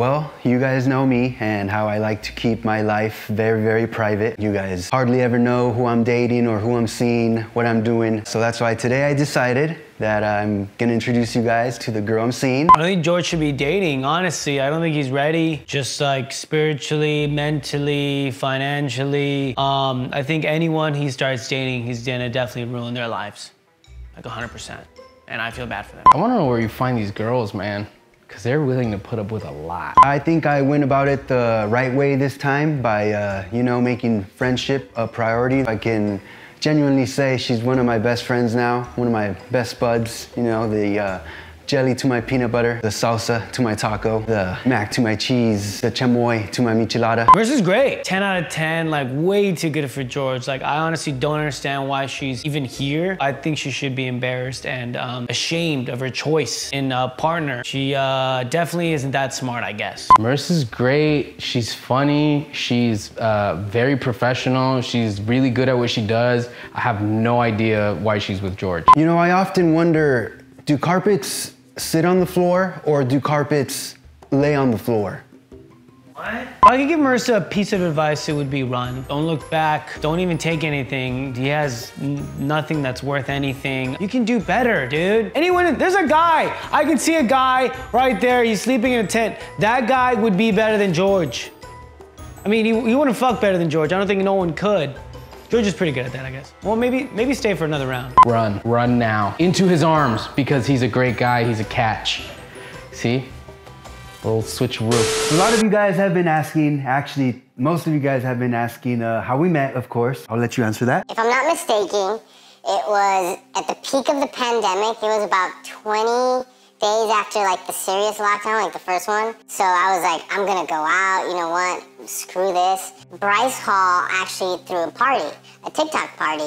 Well, you guys know me and how I like to keep my life very, very private. You guys hardly ever know who I'm dating or who I'm seeing, what I'm doing. So that's why today I decided that I'm gonna introduce you guys to the girl I'm seeing. I don't think George should be dating, honestly. I don't think he's ready. Just like spiritually, mentally, financially. I think anyone he starts dating, he's gonna definitely ruin their lives. Like 100%. And I feel bad for them. I wanna know where you find these girls, man. Because they're willing to put up with a lot. I think I went about it the right way this time by, you know, making friendship a priority. I can genuinely say she's one of my best friends now, one of my best buds, you know, the jelly to my peanut butter, the salsa to my taco, the mac to my cheese, the chamoy to my michelada. Marissa's great. 10 out of 10, like way too good for George. Like I honestly don't understand why she's even here. I think she should be embarrassed and ashamed of her choice in a partner. She definitely isn't that smart, I guess. Marissa's great. She's funny. She's very professional. She's really good at what she does. I have no idea why she's with George. You know, I often wonder, do carpets sit on the floor or do carpets lay on the floor? What? If I could give Marissa a piece of advice, it would be run. Don't look back. Don't even take anything. He has nothing that's worth anything. You can do better, dude. Anyone, there's a guy. I can see a guy right there. He's sleeping in a tent. That guy would be better than George. I mean, he wouldn't fuck better than George. I don't think no one could. George is pretty good at that, I guess. Well, maybe stay for another round. Run, run now. Into his arms, because he's a great guy, he's a catch. See? Little switcheroo. A lot of you guys have been asking, actually, most of you guys have been asking how we met, of course. I'll let you answer that. If I'm not mistaken, it was at the peak of the pandemic. It was about 20 days after like the serious lockdown, like the first one. So I was like, I'm gonna go out, you know what, screw this. Bryce Hall actually threw a party, a TikTok party.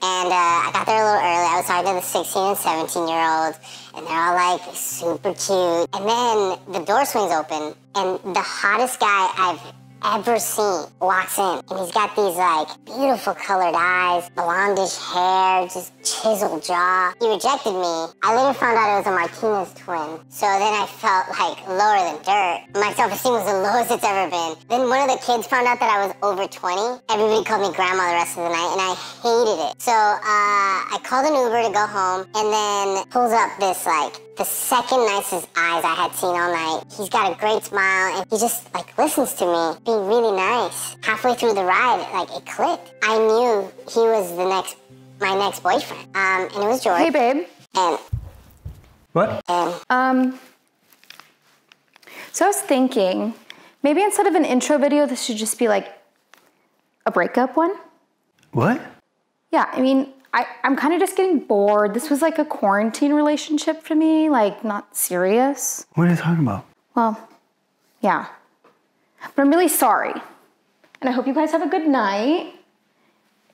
And I got there a little early. I was talking to the 16 and 17-year-olds, and they're all like super cute. And then the door swings open and the hottest guy I've ever seen walks in, and he's got these like beautiful colored eyes, blondish hair, just chiseled jaw. He rejected me. I later found out it was a Martinez twin, so then I felt like lower than dirt. My self-esteem was the lowest it's ever been. Then one of the kids found out that I was over 20. Everybody called me grandma the rest of the night, and I hated it. So I called an Uber to go home, and then pulls up this like the second nicest eyes I had seen all night. He's got a great smile and he just like listens to me, being really nice. Halfway through the ride, like it clicked. I knew he was the next, my next boyfriend. And it was George. Hey babe. And. What? And. So I was thinking, maybe instead of an intro video, this should just be like a breakup one. What? Yeah, I mean, I'm kind of just getting bored. This was like a quarantine relationship for me, like not serious. What are you talking about? Well, yeah. But I'm really sorry. And I hope you guys have a good night.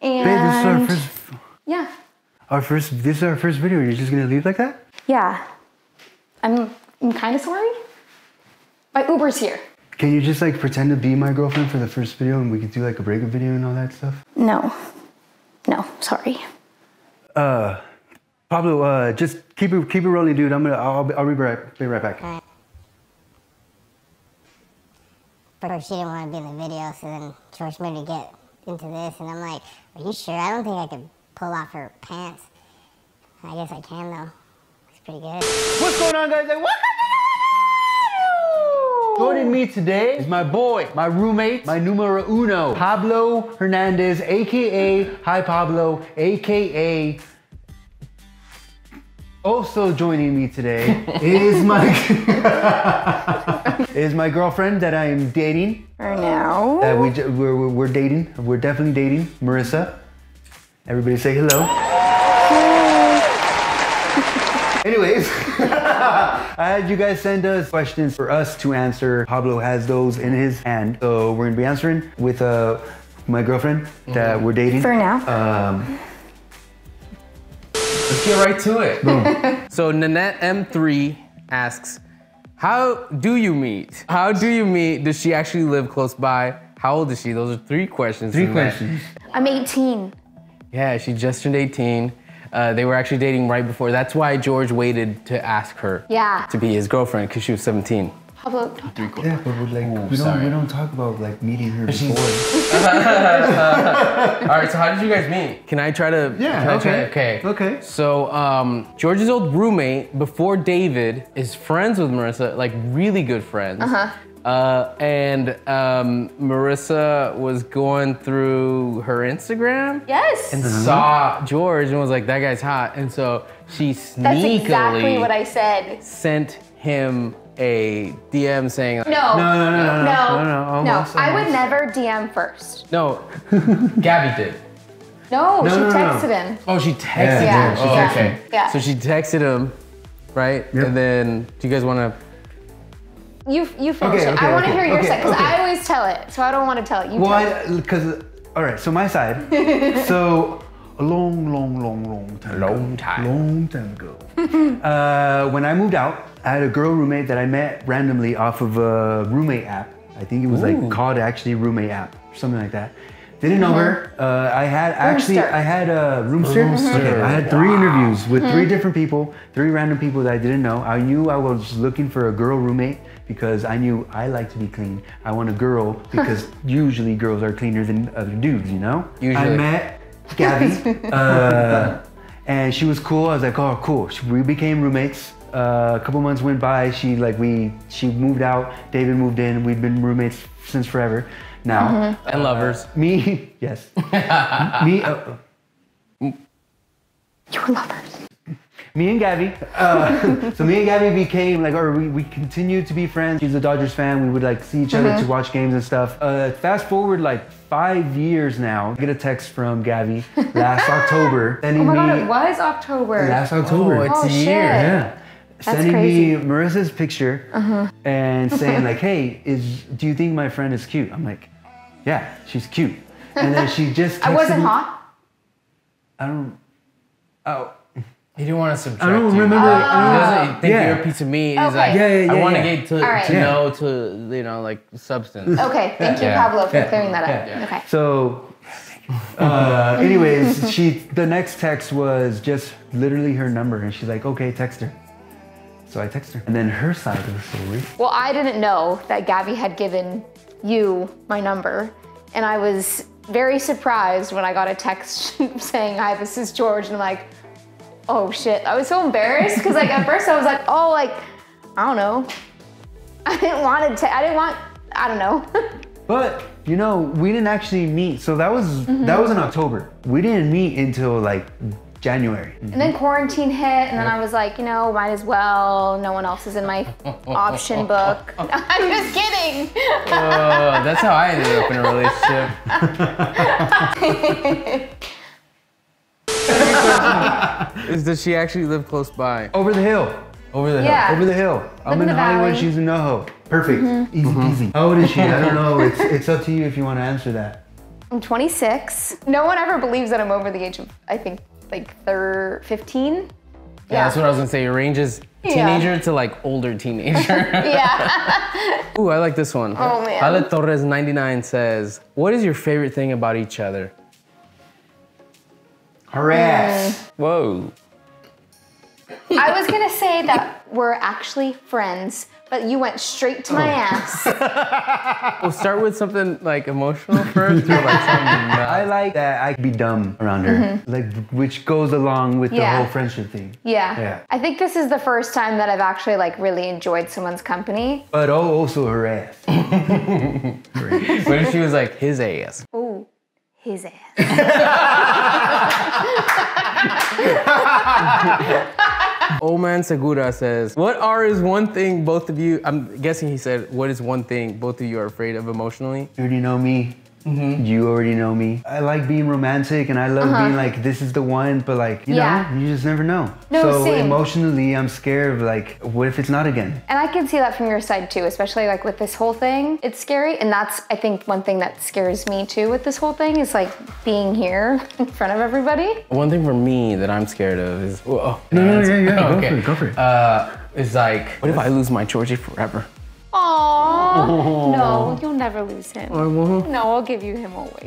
And babe, this is our first... Yeah. This is our first video. You're just gonna leave like that? Yeah. I'm kind of sorry. My Uber's here. Can you just like pretend to be my girlfriend for the first video and we could do like a breakup video and all that stuff? No. No, sorry. Pablo, just keep it rolling, dude. I'll be right back. All right. But she didn't want to be in the video, so then George made her get into this, and I'm like, are you sure? I don't think I can pull off her pants. I guess I can though. It's pretty good. What's going on, guys? Like, what? Joining me today is my boy, my roommate, my numero uno, Pablo Hernandez, AKA Hi Pablo, AKA. Also joining me today is my girlfriend that I am dating. Right now. That we're dating. We're definitely dating, Marissa. Everybody say hello. Anyways, I had you guys send us questions for us to answer. Pablo has those in his hand, so we're gonna be answering with my girlfriend that we're dating. For now. Let's get right to it. Boom. So Nanette M3 asks, how do you meet? How do you meet? Does she actually live close by? How old is she? Those are three questions. Three questions. I'm 18. Yeah, she just turned 18. They were actually dating right before. That's why George waited to ask her to be his girlfriend, because she was 17. How about? Yeah, but like, ooh, we don't talk about like meeting her before. All right, so how did you guys meet? Can I try to? Yeah. Okay. So George's old roommate before David is friends with Marissa, like really good friends. And Marissa was going through her Instagram. Yes. And saw George and was like, that guy's hot. And so she sneakily sent him a DM saying like, no, I would never DM first. No, Gabby did. No, she texted him. Oh, she texted him. Yeah. Oh, okay. Yeah. So she texted him, right? Yep. And then, do you guys want to? You finish it. I want to hear your side because I always tell it, so I don't want to tell it. Well, because all right. So my side. So a long time ago. When I moved out, I had a girl roommate that I met randomly off of a roommate app. I think it was like called actually roommate app or something like that. Didn't know her. I had I had three interviews with three different people, three random people that I didn't know. I knew I was looking for a girl roommate because I knew I like to be clean. I want a girl because usually girls are cleaner than other dudes, you know? Usually. I met Gabby and she was cool. I was like, oh, cool. We became roommates. A couple months went by. She moved out. David moved in. We've been roommates since forever. Now and lovers. Me, yes. You were lovers. Me and Gabby. So me and Gabby became like, or we continued to be friends. She's a Dodgers fan. We would like see each other to watch games and stuff. Fast forward like 5 years now. I get a text from Gabby last October. Oh my God, it was October. Last October. Oh, it's a year. Yeah. Sending me Marissa's picture and saying like, hey, do you think my friend is cute? I'm like, yeah, she's cute. And then she just texted me. I wasn't hot? I don't, oh. He didn't want to subject you. I don't remember. He doesn't think you're a piece of meat. He's like, I want to get to know, you know, like substance. Okay, thank you, Pablo, for clearing that up. Yeah. Okay. So, anyways, the next text was just literally her number. And she's like, okay, text her. So I texted her. And then her side of the story. Well, I didn't know that Gabby had given you my number. And I was very surprised when I got a text saying, hi, this is George. And I'm like, oh shit. I was so embarrassed because like at first I was like, oh, like, I don't know. I don't know. But you know, we didn't actually meet. So that was in October. We didn't meet until like January. And then quarantine hit, and then I was like, you know, might as well. No one else is in my option book. I'm just kidding. That's how I ended up in a relationship. Does she actually live close by? Over the hill. Over the hill. I'm in Hollywood, she's in NoHo. Perfect. Easy peasy. How old is she? I don't know. It's up to you if you want to answer that. I'm 26. No one ever believes that I'm over the age of, I think, like 15. Yeah, that's what I was gonna say. Your range is teenager to like older teenager. Ooh, I like this one. Oh man. Ale Torres 99 says, what is your favorite thing about each other? Harass. Whoa. I was gonna say that we're actually friends, but you went straight to my ass. We'll start with something like emotional first. Or like I like that I could be dumb around her, like which goes along with the whole friendship thing. Yeah. I think this is the first time that I've actually like really enjoyed someone's company. But also her ass. What if she was like his ass? Ooh, his ass. Oman Segura says, I'm guessing he said, what is one thing both of you are afraid of emotionally? You already know me. You already know me. I like being romantic and I love being like, this is the one, but like, you know, you just never know. So emotionally, I'm scared of like, what if it's not again? And I can see that from your side too, especially like with this whole thing. It's scary. And that's, I think, one thing that scares me too with this whole thing is like being here in front of everybody. One thing for me that I'm scared of is, go for it, go for it. It's like, what if I lose my Georgie forever? Aww. Aww. No, you'll never lose him. I won't. No, I'll give you him always.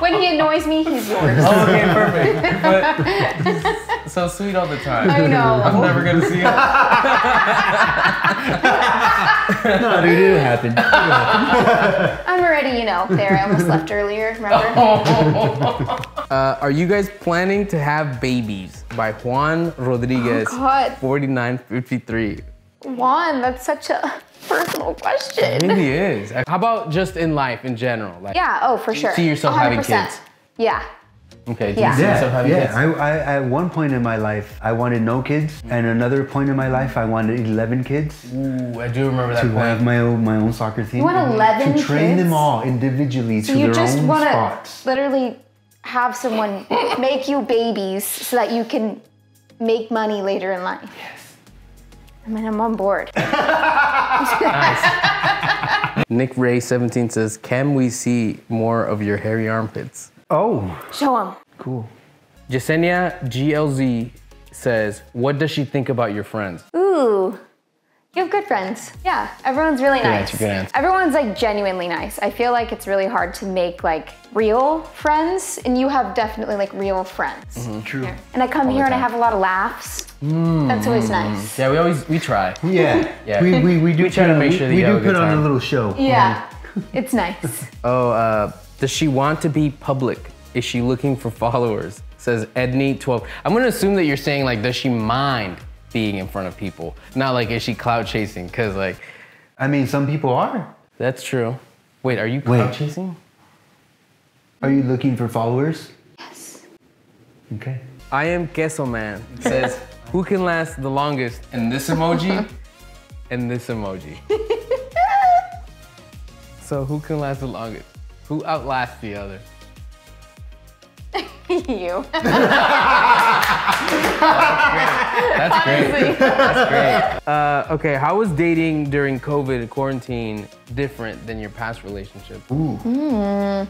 When he annoys me, he's yours. Oh, okay, perfect. But so sweet all the time. I know. I'm never gonna see him. No, dude, it happened. I'm already, you know, there. I almost left earlier. Remember? Are you guys planning to have babies? By Juan Rodriguez, 4953. Juan, that's such a personal question. It really is. How about just in life in general? Like, yeah, oh, for sure. See yourself 100%. Having kids? Yeah. Okay, do you see yourself having kids? I at one point in my life, I wanted no kids. And another point in my life, I wanted 11 kids. Ooh, I do remember that. To have my own soccer team. You want 11 kids? To train them all individually to their own spots. Literally have someone make you babies so that you can make money later in life. Yes. I mean, I'm on board. Nice. Nick Ray 17 says, can we see more of your hairy armpits? Oh. Show them. Cool. Yesenia GLZ says, what does she think about your friends? Ooh, you have good friends. Yeah, everyone's really nice. Good answer. Everyone's like genuinely nice. I feel like it's really hard to make like real friends, and you have definitely like real friends. True. Yeah. And I come here and I have a lot of laughs. That's always nice. Yeah, we try. Yeah, yeah. We try to make sure that we do put on a little show. Yeah, it's nice. Oh, does she want to be public? Is she looking for followers? Says Edney12. I'm gonna assume that you're saying like, does she mind being in front of people? Not like, is she clout chasing? Cause like, I mean, some people are. That's true. Wait, are you clout chasing? Are you looking for followers? Yes. Okay. I am Queso Man says, who can last the longest? And this emoji, and this emoji. So who can last the longest? Who outlasts the other? You. That's great. Honestly. That's great. Okay, how was dating during COVID and quarantine different than your past relationship? Ooh,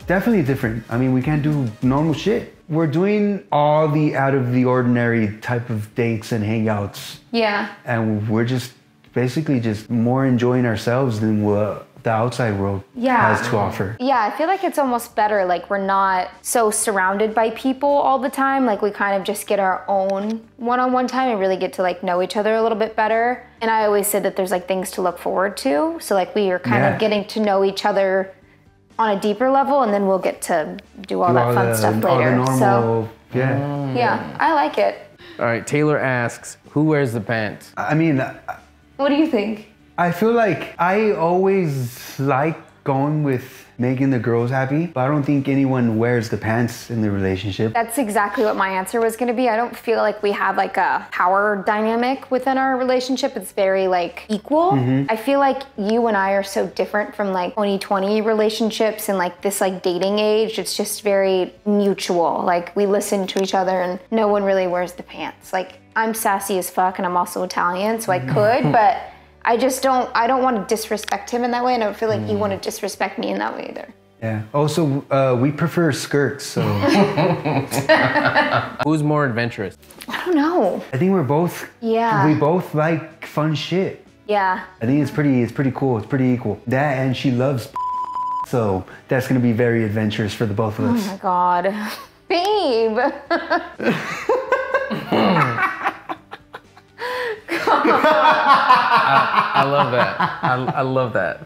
definitely different. I mean, we can't do normal shit. We're doing all the out of the ordinary type of dates and hangouts. Yeah. And we're just basically just more enjoying ourselves than what the outside world has to offer. Yeah, I feel like it's almost better. Like we're not so surrounded by people all the time. Like we kind of just get our own one-on-one time and really get to like know each other a little bit better. And I always said that there's like things to look forward to. So like we are kind of getting to know each other on a deeper level, and then we'll get to do all that fun stuff later. All the normal, so yeah, I like it. All right, Taylor asks, who wears the pants? I mean, what do you think? I feel like I always like going with making the girls happy, but I don't think anyone wears the pants in the relationship. That's exactly what my answer was gonna be. I don't feel like we have like a power dynamic within our relationship. It's very like equal. I feel like you and I are so different from like 2020 relationships and like this like dating age. It's just very mutual. Like we listen to each other and no one really wears the pants. Like I'm sassy as fuck and I'm also Italian, so I could, but I just don't, I don't want to disrespect him in that way, and I don't feel like you want to disrespect me in that way either. Yeah, also, we prefer skirts, so. Who's more adventurous? I don't know. I think we're both, we both like fun shit. Yeah. I think it's pretty cool, it's pretty equal. That and she loves so that's gonna be very adventurous for the both of us. Oh my God, babe. I love that. I love that.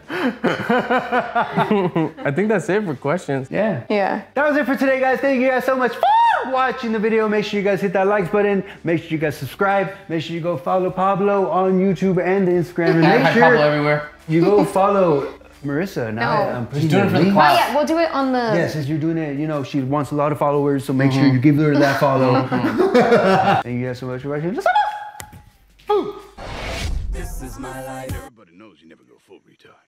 I think that's it for questions. Yeah. Yeah. That was it for today, guys. Thank you guys so much for watching the video. Make sure you guys hit that like button. Make sure you guys subscribe. Make sure you go follow Pablo on YouTube and Instagram. And make sure Pablo everywhere. You go follow Marissa. I'm putting it for the class. Oh yeah, we'll do it on the. Yeah, since you're doing it, you know she wants a lot of followers, so make sure you give her that follow. Thank you guys so much for watching. This is my life. Everybody knows you never go full retard.